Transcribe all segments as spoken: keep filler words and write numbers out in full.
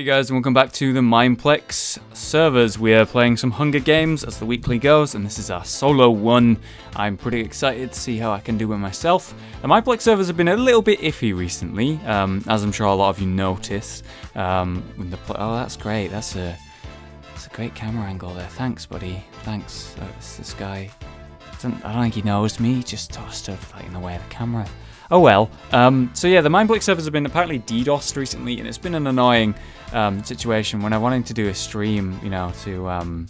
Hey guys, and welcome back to the Mineplex servers. We are playing some Hunger Games as the weekly goes, and this is our solo one. I'm pretty excited to see how I can do it myself. The Mineplex servers have been a little bit iffy recently, um, as I'm sure a lot of you noticed. Um, when the oh, that's great. That's a that's a great camera angle there. Thanks, buddy. Thanks. That's this guy. I don't, I don't think he knows me. He just tossed stuff like in the way of the camera. Oh well, um, so yeah, the Mineplex servers have been apparently DDoSed recently, and it's been an annoying um, situation when I wanted to do a stream, you know, to, um,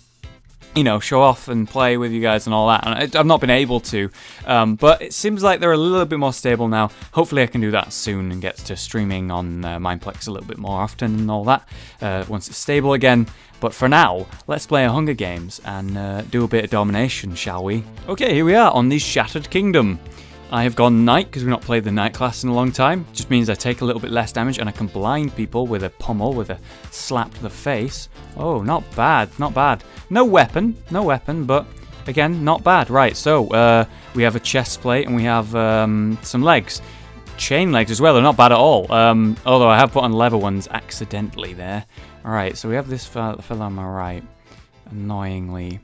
you know, show off and play with you guys and all that, and I, I've not been able to, um, but it seems like they're a little bit more stable now. Hopefully I can do that soon and get to streaming on uh, Mineplex a little bit more often and all that, uh, once it's stable again. But for now, let's play Hunger Games and uh, do a bit of domination, shall we? Okay, here we are on the Shattered Kingdom. I have gone Knight because we've not played the Knight class in a long time. Just means I take a little bit less damage and I can blind people with a pommel, with a slap to the face. Oh, not bad, not bad. No weapon, no weapon, but again, not bad. Right, so uh, we have a chest plate and we have um, some legs. Chain legs as well, they're not bad at all. Um, although I have put on leather ones accidentally there. Alright, so we have this fella on my right, annoyingly.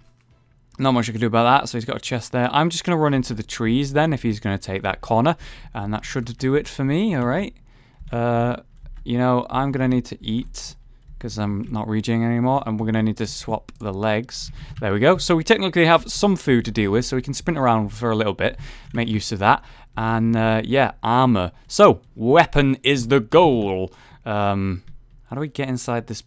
Not much I can do about that, so he's got a chest there. I'm just going to run into the trees then, if he's going to take that corner. And that should do it for me, alright? Uh, you know, I'm going to need to eat, because I'm not reaching anymore. And we're going to need to swap the legs. There we go. So we technically have some food to deal with, so we can sprint around for a little bit. Make use of that. And, uh, yeah, armor. So, weapon is the goal. Um, how do we get inside this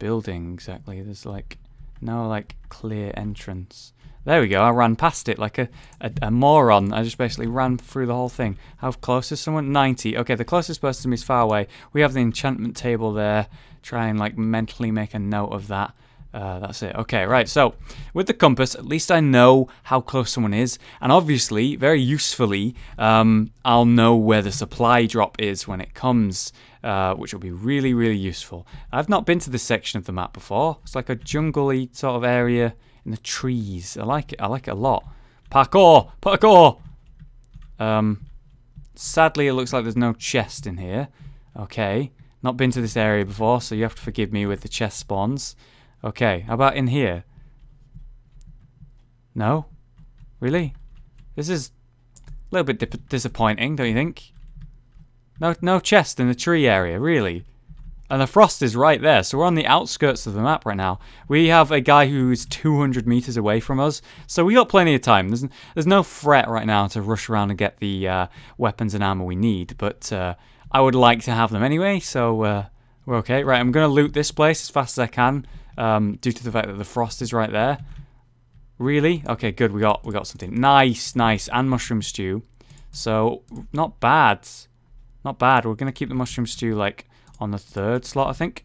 building exactly? There's, like... no, like, clear entrance. There we go, I ran past it like a, a, a moron. I just basically ran through the whole thing. How close is someone? ninety. Okay, the closest person to me is far away. We have the enchantment table there. Try and, like, mentally make a note of that. Uh, that's it. Okay, right, so, with the compass, at least I know how close someone is, and obviously, very usefully, um, I'll know where the supply drop is when it comes, uh, which will be really, really useful. I've not been to this section of the map before. It's like a jungly sort of area in the trees. I like it. I like it a lot. Parkour! Parkour! Um, sadly, it looks like there's no chest in here. Okay, not been to this area before, so you have to forgive me with the chest spawns. Okay, how about in here? No? Really? This is a little bit dip disappointing, don't you think? No, no chest in the tree area, really. And the frost is right there, so we're on the outskirts of the map right now. We have a guy who's two hundred meters away from us, so we got plenty of time. There's, there's no threat right now to rush around and get the uh, weapons and armor we need, but uh, I would like to have them anyway, so uh, we're okay. Right, I'm going to loot this place as fast as I can. Um, due to the fact that the frost is right there. Really? Okay, good. We got we got something. Nice, nice. And mushroom stew. So, not bad. Not bad. We're going to keep the mushroom stew, like, on the third slot, I think.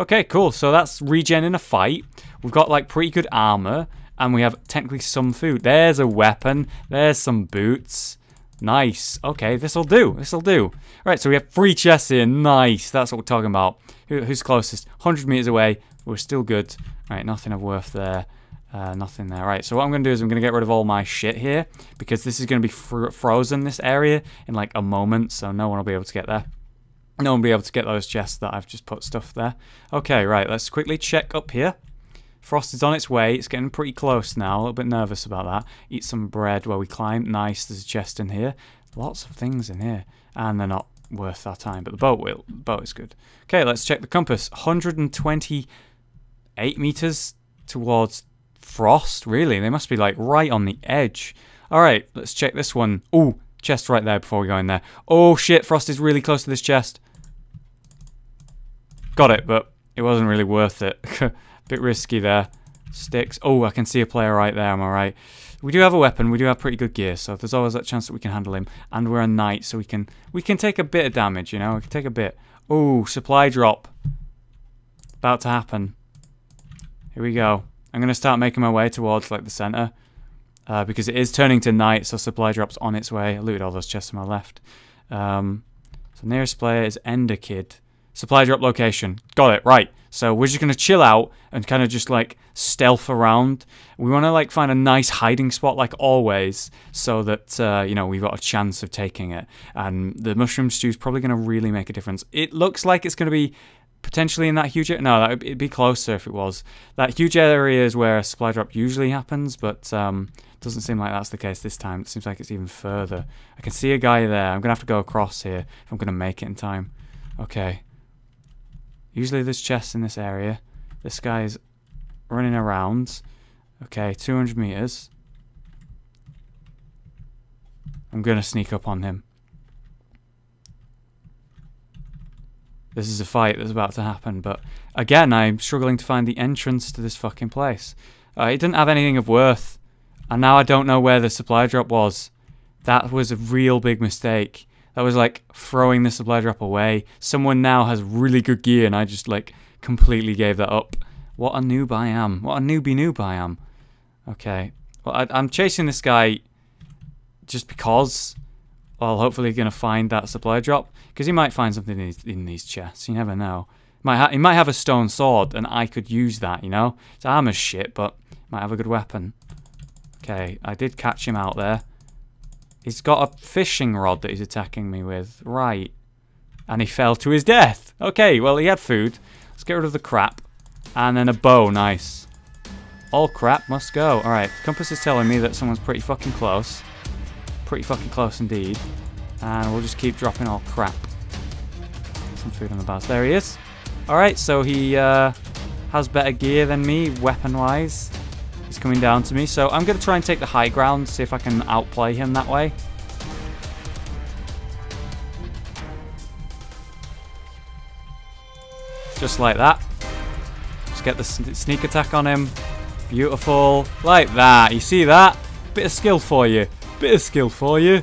Okay, cool. So, that's regen in a fight. We've got, like, pretty good armor. And we have technically some food. There's a weapon. There's some boots. Nice. Okay, this'll do. This'll do. Right, so we have three chests here. Nice. That's what we're talking about. Who, who's closest? one hundred meters away. We're still good. Right, nothing of worth there. Uh, nothing there. Right, so what I'm going to do is I'm going to get rid of all my shit here, because this is going to be fr frozen, this area, in like a moment, so no one will be able to get there. No one will be able to get those chests that I've just put stuff there. Okay, right, let's quickly check up here. Frost is on its way. It's getting pretty close now. A little bit nervous about that. Eat some bread while we climb. Nice, there's a chest in here. Lots of things in here. And they're not worth our time, but the boat will. The boat is good. Okay, let's check the compass. one hundred twenty... Eight meters towards frost, really? They must be like right on the edge. All right, let's check this one. Ooh, chest right there before we go in there. Oh shit, frost is really close to this chest. Got it, but it wasn't really worth it. Bit risky there. Sticks. Oh, I can see a player right there, am I right? We do have a weapon, we do have pretty good gear, so there's always that chance that we can handle him. And we're a knight, so we can we can take a bit of damage, you know? We can take a bit. Ooh, supply drop. About to happen. Here we go. I'm going to start making my way towards, like, the center. Uh, because it is turning to night, so supply drop's on its way. I looted all those chests to my left. Um, so nearest player is Enderkid. Supply drop location. Got it, right. So we're just going to chill out and kind of just, like, stealth around. We want to, like, find a nice hiding spot, like always, so that, uh, you know, we've got a chance of taking it. And the mushroom stew's probably going to really make a difference. It looks like it's going to be... potentially in that huge area. No, that would, it'd be closer if it was. That huge area is where a supply drop usually happens, but um, doesn't seem like that's the case this time. It seems like it's even further. I can see a guy there. I'm going to have to go across here if I'm going to make it in time. Okay. Usually there's chests in this area. This guy's running around. Okay, two hundred meters. I'm going to sneak up on him. This is a fight that's about to happen, but again, I'm struggling to find the entrance to this fucking place. Uh, it didn't have anything of worth, and now I don't know where the supply drop was. That was a real big mistake. That was like throwing the supply drop away. Someone now has really good gear, and I just like completely gave that up. What a noob I am. What a newbie noob I am. Okay. Well, I, I'm chasing this guy just because... Well, hopefully going to find that supply drop, because he might find something in these, in these chests. You never know. Might ha he might have a stone sword, and I could use that, you know? It's armor shit, but might have a good weapon. Okay, I did catch him out there. He's got a fishing rod that he's attacking me with. Right. And he fell to his death. Okay, well, he had food. Let's get rid of the crap. And then a bow. Nice. All crap must go. All right, compass is telling me that someone's pretty fucking close. Pretty fucking close indeed. And we'll just keep dropping all crap. Some food on the bars. There he is. Alright, so he uh, has better gear than me, weapon-wise. He's coming down to me. So I'm going to try and take the high ground, see if I can outplay him that way. Just like that. Just get the sneak attack on him. Beautiful. Like that. You see that? Bit of skill for you. Bit of skill for you.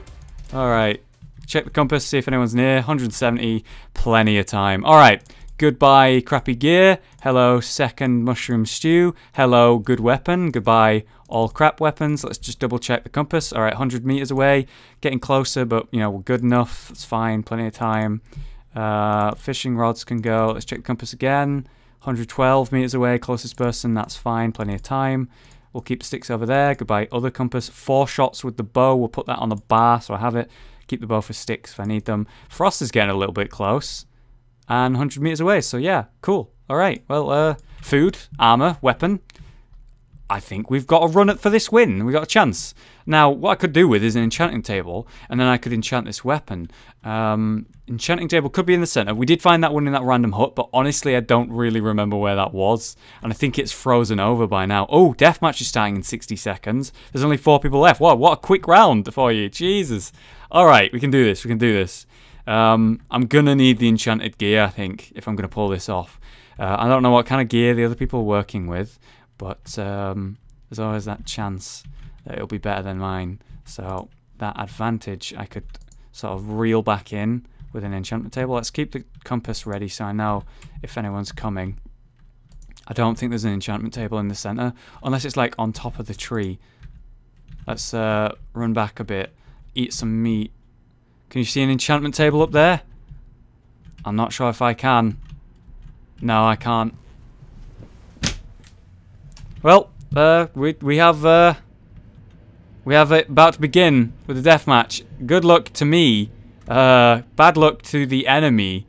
Alright. Check the compass, see if anyone's near. one hundred seventy. Plenty of time. Alright. Goodbye, crappy gear. Hello, second mushroom stew. Hello, good weapon. Goodbye, all crap weapons. Let's just double check the compass. Alright, one hundred meters away. Getting closer, but, you know, we're good enough. It's fine. Plenty of time. Uh, fishing rods can go. Let's check the compass again. one hundred twelve meters away. Closest person. That's fine. Plenty of time. We'll keep sticks over there. Goodbye, other compass. Four shots with the bow. We'll put that on the bar so I have it. Keep the bow for sticks if I need them. Frost is getting a little bit close. And one hundred meters away. So, yeah. Cool. All right. Well, uh, food, armor, weapon. I think we've got a run at for this win. We've got a chance. Now, what I could do with is an enchanting table. And then I could enchant this weapon. Um, enchanting table could be in the center. We did find that one in that random hut. But honestly, I don't really remember where that was. And I think it's frozen over by now. Oh, deathmatch is starting in sixty seconds. There's only four people left. Wow, what a quick round for you. Jesus. All right, we can do this. We can do this. Um, I'm going to need the enchanted gear, I think, if I'm going to pull this off. Uh, I don't know what kind of gear the other people are working with. But um, there's always that chance that it'll be better than mine. So that advantage I could sort of reel back in with an enchantment table. Let's keep the compass ready so I know if anyone's coming. I don't think there's an enchantment table in the center. Unless it's like on top of the tree. Let's uh, run back a bit. Eat some meat. Can you see an enchantment table up there? I'm not sure if I can. No, I can't. Well, uh, we we have uh, we have it about to begin with the deathmatch. Good luck to me, uh, bad luck to the enemy.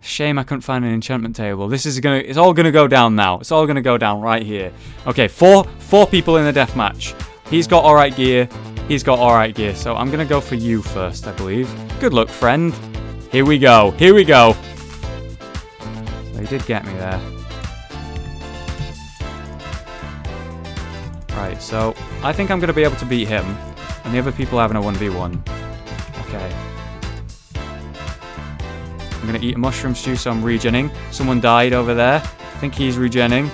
Shame I couldn't find an enchantment table. This is gonna, it's all gonna go down now. It's all gonna go down right here. Okay, four four people in the deathmatch. He's got all right gear. He's got all right gear. So I'm gonna go for you first, I believe. Good luck, friend. Here we go. Here we go. So he did get me there. Right, so I think I'm going to be able to beat him, and the other people having a one v one. Okay. I'm going to eat a mushroom stew, so I'm regening. Someone died over there. I think he's regening.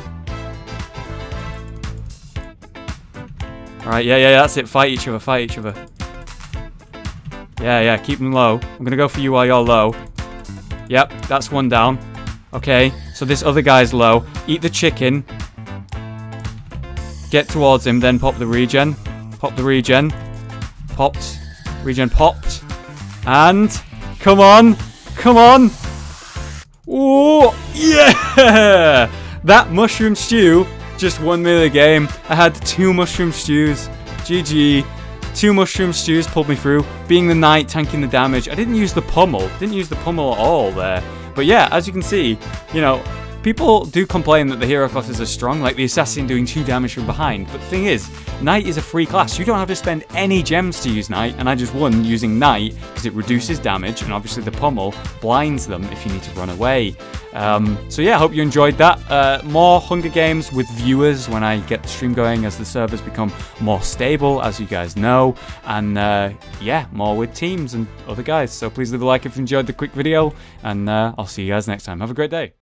Alright, yeah, yeah, that's it. Fight each other, fight each other. Yeah, yeah, keep them low. I'm going to go for you while you're low. Yep, that's one down. Okay, so this other guy's low. Eat the chicken. Get towards him, then pop the regen. Pop the regen. Popped. Regen popped. And come on. Come on. Ooh, yeah! That mushroom stew just won me the game. I had two mushroom stews. G G. Two mushroom stews pulled me through. Being the knight, tanking the damage. I didn't use the pummel. Didn't use the pummel at all there. But yeah, as you can see, you know, people do complain that the hero classes are strong, like the assassin doing two damage from behind, but the thing is, Knight is a free class. You don't have to spend any gems to use Knight, and I just won using Knight because it reduces damage, and obviously the pommel blinds them if you need to run away. Um, so yeah, I hope you enjoyed that. Uh, more Hunger Games with viewers when I get the stream going as the servers become more stable, as you guys know, and uh, yeah, more with teams and other guys. So please leave a like if you enjoyed the quick video, and uh, I'll see you guys next time. Have a great day.